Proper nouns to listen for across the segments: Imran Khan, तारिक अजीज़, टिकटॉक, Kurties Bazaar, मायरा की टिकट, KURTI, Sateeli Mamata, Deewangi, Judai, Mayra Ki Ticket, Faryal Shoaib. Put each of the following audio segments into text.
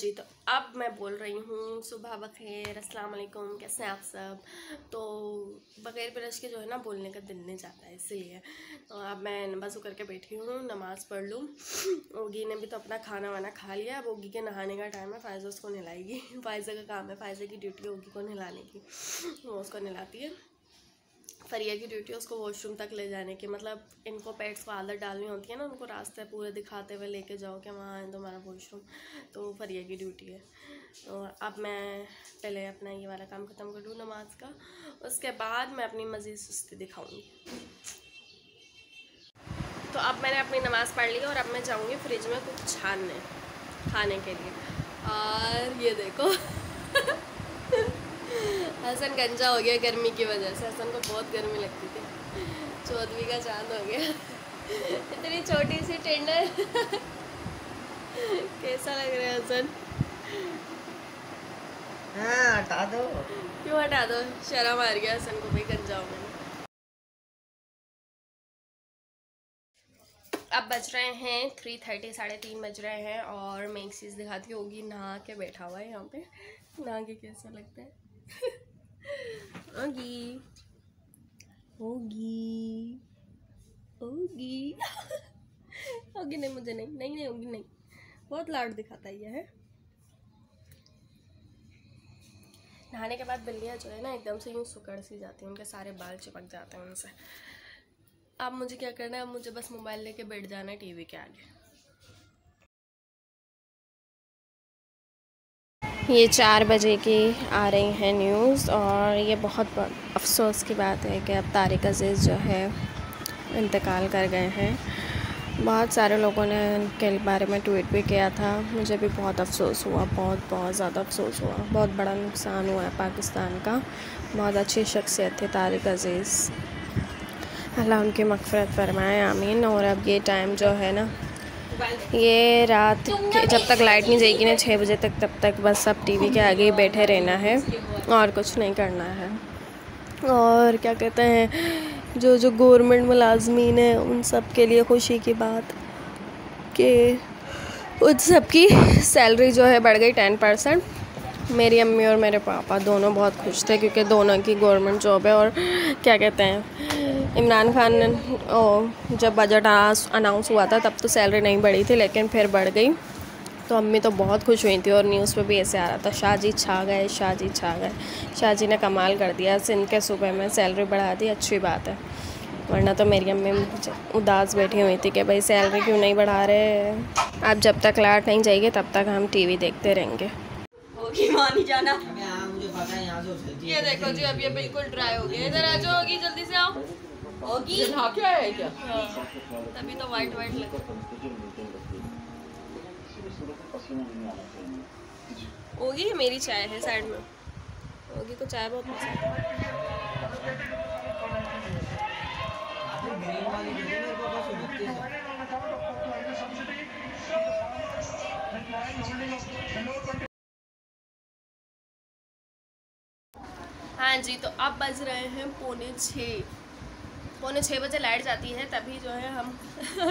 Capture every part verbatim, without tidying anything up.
जी तो अब मैं बोल रही हूँ सुबह बखैर, अस्सलाम वालेकुम, कैसे हैं आप सब। तो बग़ैर ब्रश के जो है ना बोलने का दिल नहीं जाता है, इसलिए तो अब मैं नमाज़ करके बैठी हूँ, नमाज़ पढ़ लूँ। ओगी ने भी तो अपना खाना वाना खा लिया, अब ओगी के नहाने का टाइम है, फ़ायज़ा उसको नहलाएगी। फ़ायज़ा का काम है, फ़ायज़ा की ड्यूटी ओगी को नहलाने की, वो उसको नहलाती है। फरिया की ड्यूटी उसको वॉशरूम तक ले जाने की, मतलब इनको पेट्स को आदत डालनी होती है ना, उनको रास्ते पूरे दिखाते हुए लेके जाओ कि वहाँ है तुम्हारा वॉशरूम, तो फरिया की ड्यूटी है। तो अब मैं पहले अपना ये वाला काम ख़त्म कर लूँ नमाज का, उसके बाद मैं अपनी मज़ीद सुस्ती दिखाऊँगी। तो अब मैंने अपनी नमाज़ पढ़ ली और अब मैं जाऊँगी फ्रिज में कुछ छानने खाने के लिए। और ये देखो हसन गंजा हो गया गर्मी की वजह से, हसन को बहुत गर्मी लगती थी, चौदहवीं का चांद हो गया इतनी छोटी सी टेंडर कैसा लग रहा है हसन? हाँ हटा दो, क्यों हटा दो, शर्म आ गया हसन को भी, गंजा हो गया। अब बज रहे हैं थ्री थर्टी साढ़े तीन बज रहे हैं और मैं एक चीज़ दिखाती होगी, नहा के बैठा हुआ है यहाँ पे, नहा के कैसा लगता है ओगी ओगी ओगी ओगी नहीं, मुझे नहीं नहीं नहीं ओगी नहीं, बहुत लाड दिखाता है ये है। नहाने के बाद बिल्लियाँ जो है ना एकदम से यूँ सुकड़ सी जाती हैं, उनके सारे बाल चिपक जाते हैं उनसे। अब मुझे क्या करना है, अब मुझे बस मोबाइल लेके बैठ जाना है टीवी के आगे। ये चार बजे की आ रही है न्यूज़ और ये बहुत अफसोस की बात है कि अब तारिक अजीज़ जो है इंतकाल कर गए हैं। बहुत सारे लोगों ने उनके बारे में ट्वीट भी किया था, मुझे भी बहुत अफसोस हुआ, बहुत बहुत ज़्यादा अफसोस हुआ, बहुत बड़ा नुकसान हुआ है पाकिस्तान का। बहुत अच्छी शख्सियत थी तारिक अजीज़, अल्लाह उनकी मग़फ़िरत फरमाए, आमीन। और अब ये टाइम जो है ना, ये रात जब तक लाइट नहीं जाएगी ना छः बजे तक, तब तक बस अब टीवी के आगे ही बैठे रहना है और कुछ नहीं करना है। और क्या कहते हैं, जो जो गवर्नमेंट मुलाजमीन हैं उन सब के लिए खुशी की बात कि उन सब की सैलरी जो है बढ़ गई टेन परसेंट। मेरी अम्मी और मेरे पापा दोनों बहुत खुश थे क्योंकि दोनों की गवर्नमेंट जॉब है। और क्या कहते हैं, इमरान खान ने ओ, जब बजट अनाउंस हुआ था तब तो सैलरी नहीं बढ़ी थी, लेकिन फिर बढ़ गई, तो अम्मी तो बहुत खुश हुई थी। और न्यूज़ पे भी ऐसे आ रहा था, शाहजी छा गए, शाहजी छा गए, शाहजी ने कमाल कर दिया, सिंध के सूबे में सैलरी बढ़ा दी, अच्छी बात है। वरना तो मेरी अम्मी उदास बैठी हुई थी कि भाई सैलरी क्यों नहीं बढ़ा रहे। अब जब तक लाइट नहीं जाएगी तब तक हम टी वी देखते रहेंगे। मानी जाना, मुझे पता है यहाँ से। ये देखो जी अब ये बिल्कुल ड्राई हो गया, इधर आ जाओ होगी, जल्दी से आओ होगी। क्या है क्या? तभी तो वाइट वाइट लग होगी। मेरी चाय है साइड में, होगी को चाय बहुत पसंद है। हाँ जी, तो अब बज रहे हैं पौने छः, पौने छः बजे लाइट जाती है, तभी जो है हम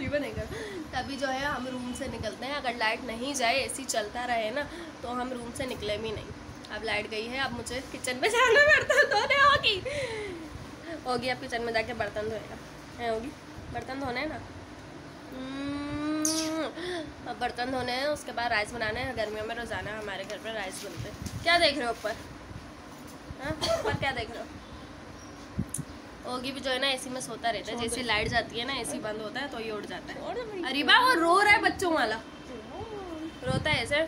रिबन नहीं कर, तभी जो है हम रूम से निकलते हैं। अगर लाइट नहीं जाए, एसी चलता रहे ना, तो हम रूम से निकले भी नहीं। अब लाइट गई है, अब मुझे किचन में जाना, बर्तन धोने होगी होगी अब किचन में जाके बर्तन धोएगा होगी, बर्तन धोने है ना, अब बर्तन धोने हैं, उसके बाद राइस बनाना है। गर्मियों में रोज़ाना हमारे घर पर राइस बनते हैं। क्या देख रहे हो ऊपर? हाँ पर क्या देख रहे हो? ओगी भी जो है ना एसी में सोता रहता है, जैसे लाइट जाती है ना एसी बंद होता है तो ये उड़ जाता है। अरे बा वो रो रहा है बच्चों वाला, रोता है ऐसे।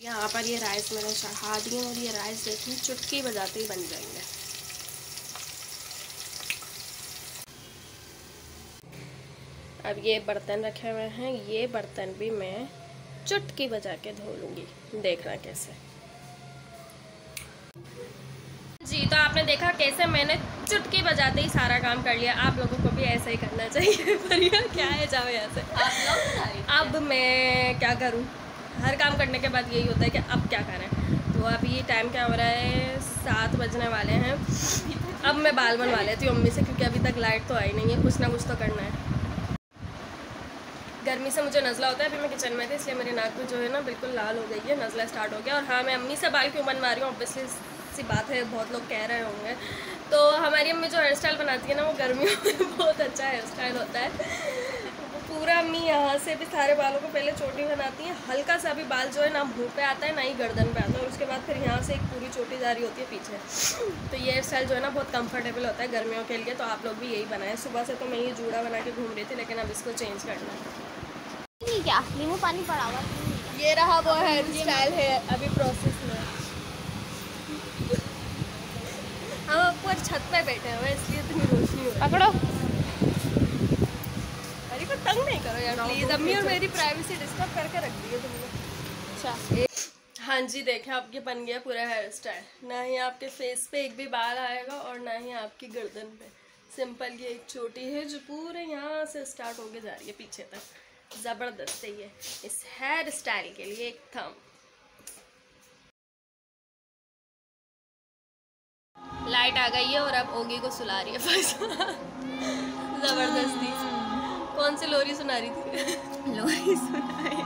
यहाँ पर ये राइस मैंने चढ़ा दिए और ये राइस देखिए चुटकी बजाते ही बन जाएंगे। अब ये बर्तन रखे हुए हैं, ये बर्तन भी मैं चुटकी बजा के धो लूँगी, देखना कैसे। जी की। तो आपने देखा कैसे मैंने चुटकी बजाते ही सारा काम कर लिया। आप लोगों को भी ऐसा ही करना चाहिए। फरियाल क्या है, जाओ यहाँ से। आप लोग अब मैं क्या करूँ, हर काम करने के बाद यही होता है कि अब क्या करें। तो अभी टाइम क्या हो रहा है, सात बजने वाले हैं। अब मैं बाल बनवा लेती हूँ मम्मी से, क्योंकि अभी तक लाइट तो आई नहीं है। कुछ ना कुछ तो करना है। गर्मी से मुझे नज़ला होता है। अभी मैं किचन में थी इसलिए मेरी नाक में जो है ना बिल्कुल लाल हो गई है, नज़ला स्टार्ट हो गया। और हाँ, मैं अम्मी से बाल क्यों बनवा रही हूँ, ऑब्वियसली सी बात है, बहुत लोग कह रहे होंगे। तो हमारी अम्मी जो हेयर स्टाइल बनाती है ना, वो गर्मियों में बहुत अच्छा हेयर स्टाइल होता है। पूरा अम्मी यहाँ से भी सारे बालों को पहले चोटी बनाती हैं। हल्का सा भी बाल जो है ना मुँह पे आता है ना ही गर्दन पे आता है, और उसके बाद फिर यहाँ से एक पूरी चोटी जारी होती है पीछे। तो ये हेयर स्टाइल जो है ना बहुत कंफर्टेबल होता है गर्मियों के लिए। तो आप लोग भी यही बनाएं। सुबह से तो मैं ये जूड़ा बना के घूम रही थी, लेकिन अब इसको चेंज करना है। क्या नींबू पानी पड़ा हुआ, ये रहा वो हेयर स्टाइल है अभी प्रोसेस में। हम आपको छत पर बैठे हुए इसलिए इतनी रोशनी हो रही है। तंग नहीं करो यार प्लीज, अम्मी और मेरी प्राइवेसी डिस्टर्ब करके रख दी है तुमने। अच्छा हाँ जी, देखा आपके बन गया पूरा हेयर स्टाइल। ना ही आपके फेस पे एक भी बाल आएगा और ना ही आपकी गर्दन पे। सिंपल ये एक चोटी है जो पूरे यहाँ से स्टार्ट होके जा रही है पीछे तक। ज़बरदस्त है ये। इस हेयर स्टाइल के लिए एक थंब। लाइट आ गई है और अब ओगी को सुला रही है ज़बरदस्ती। कौन सी लोरी सुना रही थी? लोरी सुनाई।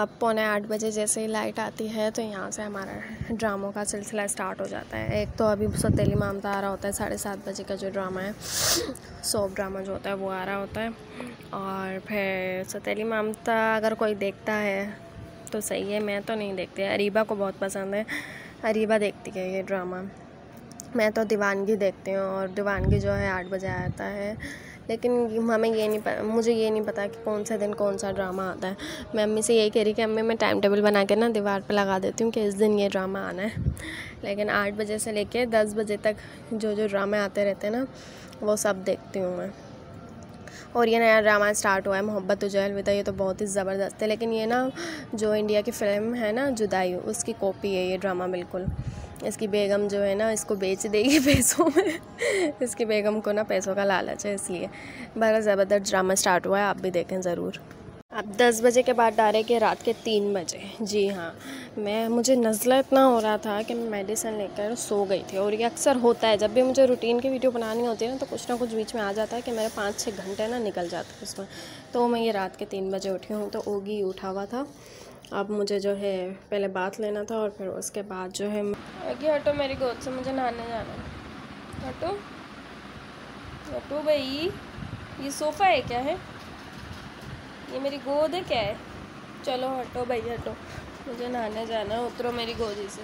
अब पौने आठ बजे जैसे ही लाइट आती है तो यहाँ से हमारा ड्रामों का सिलसिला स्टार्ट हो जाता है। एक तो अभी सतेली मामता आ रहा होता है, साढ़े सात बजे का जो ड्रामा है, सोप ड्रामा जो होता है वो आ रहा होता है। और फिर सतेली मामता अगर कोई देखता है तो सही है, मैं तो नहीं देखती। अरीबा को बहुत पसंद है, अरीबा देखती है ये ड्रामा। मैं तो दीवानगी देखती हूँ, और दीवानगी जो है आठ बजे आता है। लेकिन हमें ये नहीं पता, मुझे ये नहीं पता कि कौन से दिन कौन सा ड्रामा आता है। मैं अम्मी से यही कह रही कि अम्मी मैं टाइम टेबल बना के ना दीवार पे लगा देती हूँ कि इस दिन ये ड्रामा आना है। लेकिन आठ बजे से लेके दस बजे तक जो जो ड्रामे आते रहते हैं ना वो सब देखती हूँ मैं। और ये नया ड्रामा स्टार्ट हुआ है मोहब्बत उजला विदा, ये तो बहुत ही ज़बरदस्त है। लेकिन ये ना जो इंडिया की फ़िल्म है ना जुदाई, उसकी कॉपी है ये ड्रामा बिल्कुल। इसकी बेगम जो है ना इसको बेच देगी पैसों में इसकी बेगम को ना पैसों का लालच है, इसलिए बड़ा ज़बरदस्त ड्रामा स्टार्ट हुआ है। आप भी देखें ज़रूर। अब दस बजे के बाद डायरेक्ट है रात के तीन बजे। जी हाँ, मैं मुझे नज़ला इतना हो रहा था कि मैं मेडिसिन लेकर सो गई थी। और ये अक्सर होता है, जब भी मुझे रूटीन की वीडियो बनानी होती है ना तो कुछ ना कुछ बीच में आ जाता है कि मेरे पाँच छः घंटे ना निकल जाते हैं उसमें। तो मैं ये रात के तीन बजे उठी हूँ। तो ओगी उठा हुआ था। अब मुझे जो है पहले बात लेना था और फिर उसके बाद जो है आगे। ऑटो मेरी गोद से, मुझे नहाने जाना है। ऑटो ऑटो भाई, ये सोफ़ा है क्या है, ये मेरी गोद है क्या है? चलो हटो भाई हटो, मुझे नहाने जाना है। उतरो मेरी गोदी से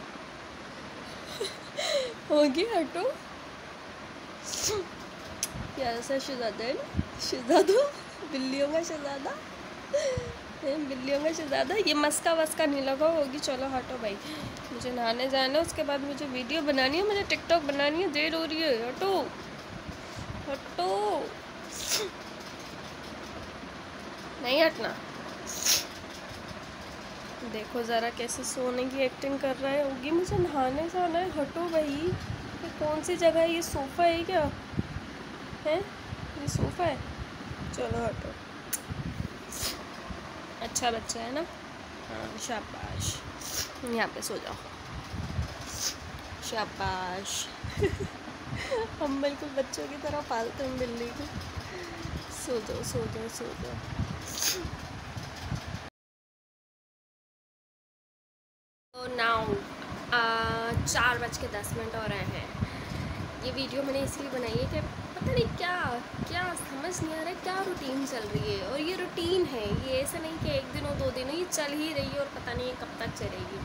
होगी। हटो यार, ऐसा शहजादा है ना, शहजादो बिल्लियों का शहजादा, बिल्लियों में से ज़्यादा ये मस्का वस्का नहीं लगा होगी। चलो हटो भाई, मुझे नहाने जाना है, उसके बाद मुझे वीडियो बनानी है, मुझे टिकटॉक बनानी है, देर हो रही है। हटो हटो, नहीं हटना। देखो ज़रा कैसे सोने की एक्टिंग कर रहा है होगी। मुझे नहाने जाना है, हटो भाई। ये कौन सी जगह है, ये सोफ़ा है क्या है, ये सोफ़ा है। चलो हटो, अच्छा बच्चा है ना। हाँ शाबाश, यहाँ पे सो जाओ। शाबाश हम बिल्कुल बच्चों की तरह पालते हैं बिल्ली को। सो जाओ सो जाओ सो जाओ। तो नाउ चार बज के दस मिनट हो रहे हैं। ये वीडियो मैंने इसलिए बनाई है कि पता नहीं क्या क्या समझ नहीं आ रहा है, क्या रूटीन चल रही है। और ये रूटीन है, ये ऐसा नहीं कि एक दिन और दो दिन, ये चल ही रही है और पता नहीं कब तक चलेगी।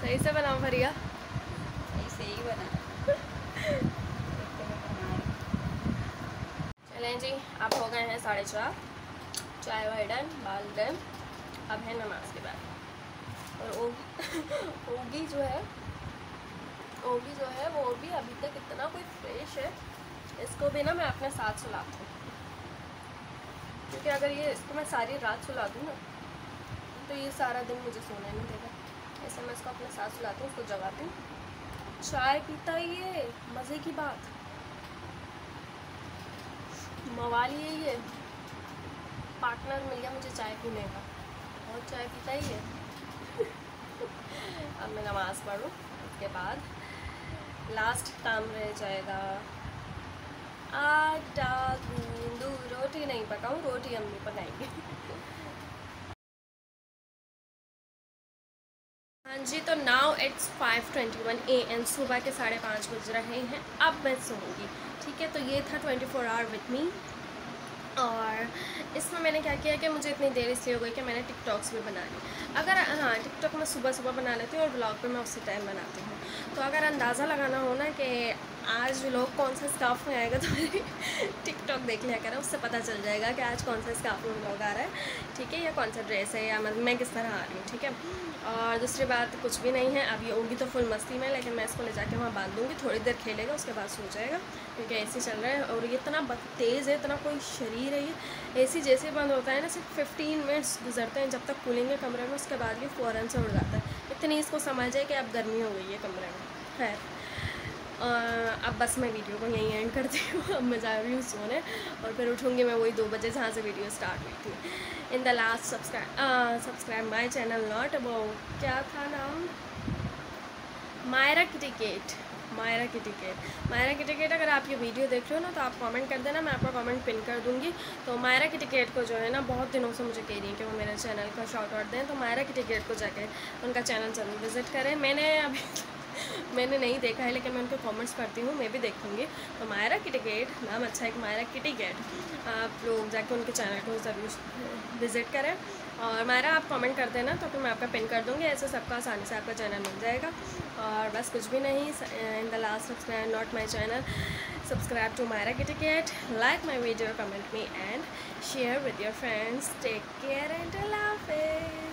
सही से बनाओ फरिया, सही से ही बना। चलें जी, अब हो गए हैं साढ़े चार। चाय वाय डन, बाल डन। अब है नमाज के बाद। और ओगी जो है ओगी जो है वो भी अभी तक इतना कोई फ्रेश है, इसको भी ना मैं अपने साथ सुलाती हूँ। क्योंकि अगर ये इसको मैं सारी रात सुला दूँ ना तो ये सारा दिन मुझे सोने नहीं देगा। ऐसे मैं इसको अपने साथ सुलाती हूँ, उसको जगाती हूँ। चाय पीता ये मज़े की बात, मवाली है ये, पार्टनर मिल गया मुझे चाय पीने का। और चाय पीता ही है। अब मैं नमाज़ पढ़ूँ, उसके बाद लास्ट काम रह जाएगा। आटा गूंद, रोटी नहीं पकाऊँ, रोटी हम नहीं बनाएंगे। हाँ जी, तो now it's five twenty one A M, सुबह के साढ़े पाँच बज रहे हैं। अब मैं सोऊंगी, ठीक है। तो ये था twenty four hour with me. और इसमें मैंने क्या किया कि मुझे इतनी देर इसलिए हो गई कि मैंने टिकटॉक्स भी बना ली। अगर हाँ, टिकटॉक मैं सुबह सुबह बना लेती हूँ और ब्लॉग पे मैं उसी टाइम बनाती हूँ। तो अगर अंदाज़ा लगाना हो ना कि आज व्लॉग कौन सा स्काफ में आएगा, तो मेरी टिकटॉक देख लिया करें, उससे पता चल जाएगा कि आज कौन सा स्काफ में व्लॉग आ रहा है, ठीक है, या कौन सा ड्रेस है, या मैं किस तरह आ रही हूँ, ठीक है। और दूसरी बात कुछ भी नहीं है, अब ये होगी तो फुल मस्ती में, लेकिन मैं इसको ले जाके वहाँ बांध दूँगी, थोड़ी देर खेलेगा, उसके बाद सो जाएगा, क्योंकि एसी चल रहा है। और ये इतना तेज़ है, इतना कोई शरीर है ये। एसी जैसे बंद होता है ना, सिर्फ फिफ्टीन मिनट्स गुजरते हैं जब तक कूलिंग है कमरे में, उसके बाद ये फ़ौरन से उड़ जाता है। इतनी इसको समझ है कि अब गर्मी हो गई है कमरे में। खैर, अब बस मैं वीडियो को यहीं एंड करती हूँ। अब मैं जा रही हूँ सोने, और फिर उठूँगी मैं वही दो बजे जहाँ से वीडियो स्टार्ट हुई थी। In the last subscribe subscribe my channel not, वो क्या था नाम, मायरा की टिकट, मायरा की टिकट मायरा की टिकट अगर आप ये वीडियो देख रहे हो ना, तो आप कमेंट कर देना, मैं आपका कमेंट पिन कर दूँगी। तो मायरा की टिकट को जो है ना, बहुत दिनों से मुझे कह रही है कि वो मेरे चैनल का शॉर्ट आउट दें, तो मायरा की टिकट को जाके उनका चैनल ज़रूर विज़िट करें। मैंने अभी मैंने नहीं देखा है, लेकिन मैं उनके कमेंट्स पढ़ती हूँ, मैं भी देखूँगी। तो मायरा की टिकट नाम अच्छा है, मायरा की टिकट। आप लोग जाके उनके चैनल को ज़रूर विज़िट करें। और मायरा, आप कमेंट कर देना, तो फिर मैं आपका पिन कर दूँगी। ऐसे सबका आसानी से आपका चैनल मिल जाएगा। और बस कुछ भी नहीं। In the last subscribe not my channel, subscribe to मायरा की टिकट, like my video, comment me and share with your friends. Take care and अल्लाह हाफिज़।